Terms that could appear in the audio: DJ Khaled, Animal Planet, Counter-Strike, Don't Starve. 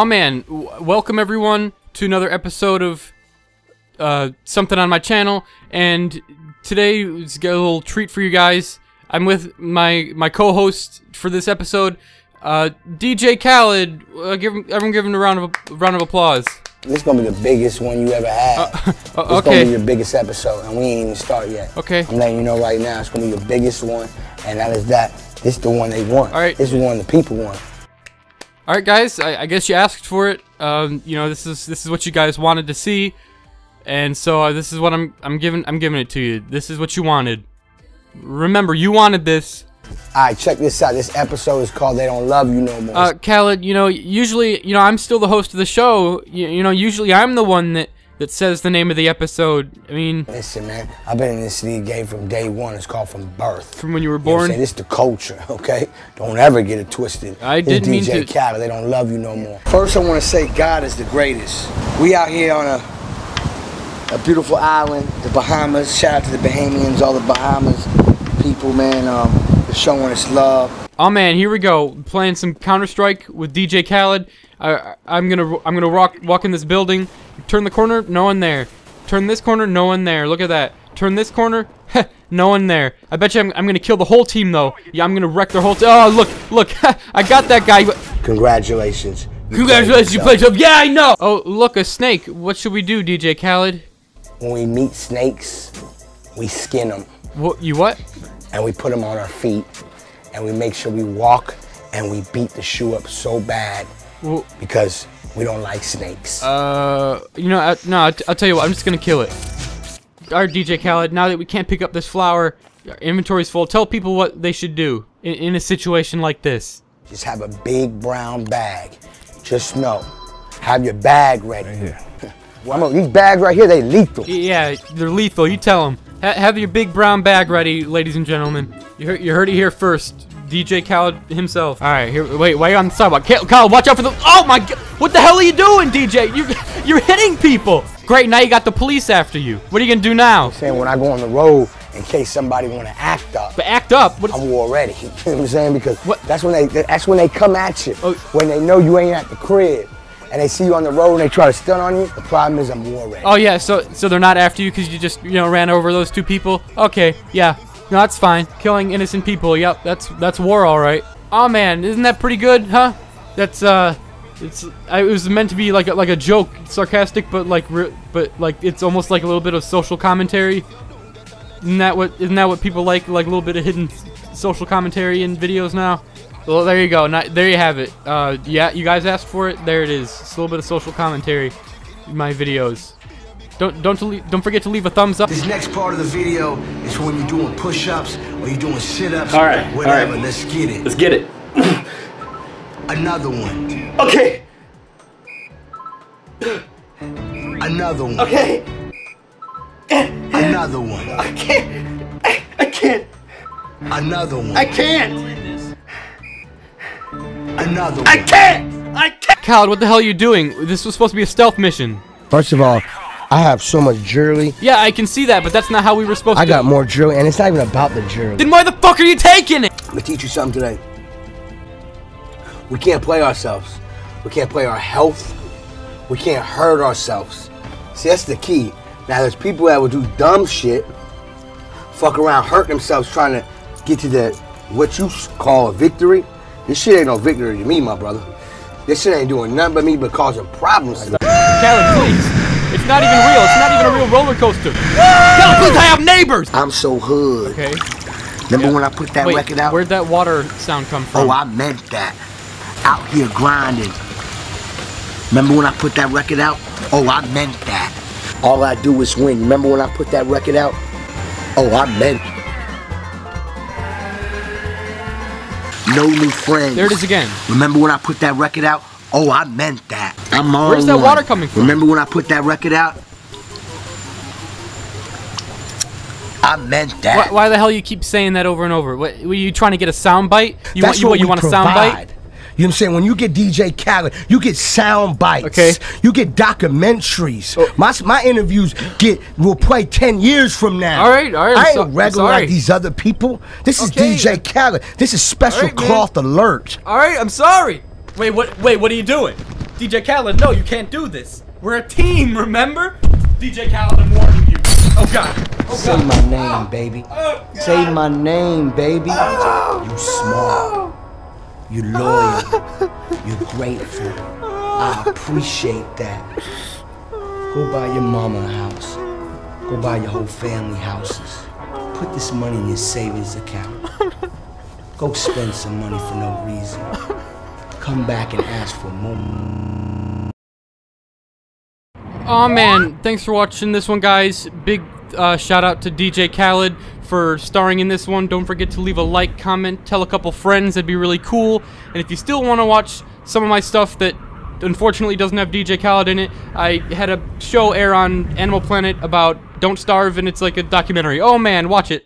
Oh man, welcome everyone to another episode of something on my channel, and today it's got a little treat for you guys. I'm with my co-host for this episode, DJ Khaled. Give him a round of applause. This is gonna be the biggest one you ever had. It's gonna be your biggest episode, and we ain't even start yet. Okay. I'm letting you know right now, it's gonna be your biggest one, and that is that. This is the one they want. All right. This is the one the people want. All right, guys. I guess you asked for it. You know, this is what you guys wanted to see, and so this is what I'm giving it to you. This is what you wanted. Remember, you wanted this. All right, check this out. This episode is called "They Don't Love You No More." Khaled, you know, usually, you know, I'm still the host of the show. You know, usually I'm the one that says the name of the episode. I mean, listen, man, I've been in this city game from day one. It's called from birth. From when you were born. You know, this is the culture, okay? Don't ever get it twisted. I didn't mean to. DJ Khaled, they don't love you no more. First, I want to say God is the greatest. We out here on a beautiful island, the Bahamas. Shout out to the Bahamians, all the Bahamas people, man. Showing us love. Oh man, here we go. Playing some Counter-Strike with DJ Khaled. I'm gonna walk in this building. Turn the corner, no one there. Turn this corner, no one there. Look at that. Turn this corner, heh, no one there. I bet you I'm gonna kill the whole team though. Yeah, I'm gonna wreck their whole team. Oh look, I got that guy. Congratulations. Congratulations, you played yourself. Yeah, I know. Oh look, a snake. What should we do, DJ Khaled? When we meet snakes, we skin them. What? You what? And we put them on our feet, and we make sure we walk, and we beat the shoe up so bad because we don't like snakes. You know, I'll tell you what, I'm just gonna kill it. All right, DJ Khaled, now that we can't pick up this flower, our inventory's full, tell people what they should do in a situation like this. Just have a big brown bag. Just know, have your bag ready. Right here. These bags right here, they lethal. Yeah, they're lethal, you tell them. Have your big brown bag ready, ladies and gentlemen. You heard it here first. DJ Khaled himself. All right, here. Wait on the sidewalk. Khaled, watch out for the. Oh my God! What the hell are you doing, DJ? You're hitting people. Great. Now you got the police after you. What are you gonna do now? I'm saying when I go on the road, in case somebody wanna act up. But act up. What? I'm war ready. You know what I'm saying? Because what? That's when they come at you. Oh. When they know you ain't at the crib. And they see you on the road and they try to stun on you, the problem is I'm war ready. Oh yeah, so they're not after you because you just, you know, ran over those two people? Okay, yeah. No, that's fine. Killing innocent people, yep, that's war alright. Oh man, isn't that pretty good, huh? That's, it was meant to be like a joke, sarcastic, but like, it's almost like a little bit of social commentary. Isn't that what people like a little bit of hidden social commentary in videos now? Well, there you go. There you have it. Yeah, you guys asked for it. There it is. It's a little bit of social commentary in my videos. Don't forget to leave a thumbs up. This next part of the video is when you're doing push-ups or you're doing sit-ups. All right, whatever. All right. Let's get it. Let's get it. Another one. Okay. Another one. Okay. Another one. I can't. I can't. Another one. I can't. Another one. I can't! I can't! Khaled, what the hell are you doing? This was supposed to be a stealth mission. First of all, I have so much jewelry. Yeah, I can see that, but that's not how we were supposed to. I got more jewelry, and it's not even about the jewelry. Then why the fuck are you taking it? I'm gonna teach you something today. We can't play ourselves. We can't play our health. We can't hurt ourselves. See, that's the key. Now, there's people that will do dumb shit, fuck around, hurt themselves trying to get to the, what you call a victory. This shit ain't no victory to me, my brother. This shit ain't doing nothing but me but causing problems. Khaled, please. It's not even real. It's not even a real roller coaster. Khaled, please, I have neighbors. I'm so hood. Okay. Remember when I put that record out? Where'd that water sound come from? Oh, I meant that. Out here grinding. Remember when I put that record out? Oh, I meant that. All I do is win. Remember when I put that record out? Oh, I meant that. No new friends. There it is again. Remember when I put that record out? Oh, I meant that. I'm on. Where's that water coming from? Remember when I put that record out? I meant that. Why the hell you keep saying that over and over? What, were you trying to get a sound bite? You want a sound bite? You know what I'm saying? When you get DJ Khaled, you get sound bites. Okay. You get documentaries. Oh. My interviews will play 10 years from now. All right. I ain't regular like these other people. This is DJ Khaled. This is special cloth alert. All right, I'm sorry. Wait, what are you doing? DJ Khaled, no, you can't do this. We're a team, remember? DJ Khaled, I'm warning you. Oh God. Oh, say God. My name, baby. Oh, say my name, baby. Oh, you smart. You loyal. You're grateful. I appreciate that. Go buy your mama a house. Go buy your whole family houses. Put this money in your savings account. Go spend some money for no reason. Come back and ask for more. Aw, man, thanks for watching this one, guys. Big shout out to DJ Khaled for starring in this one. Don't forget to leave a like, comment, tell a couple friends, that'd be really cool. And if you still want to watch some of my stuff that unfortunately doesn't have DJ Khaled in it, I had a show air on Animal Planet about Don't Starve, and it's like a documentary. Oh man, watch it.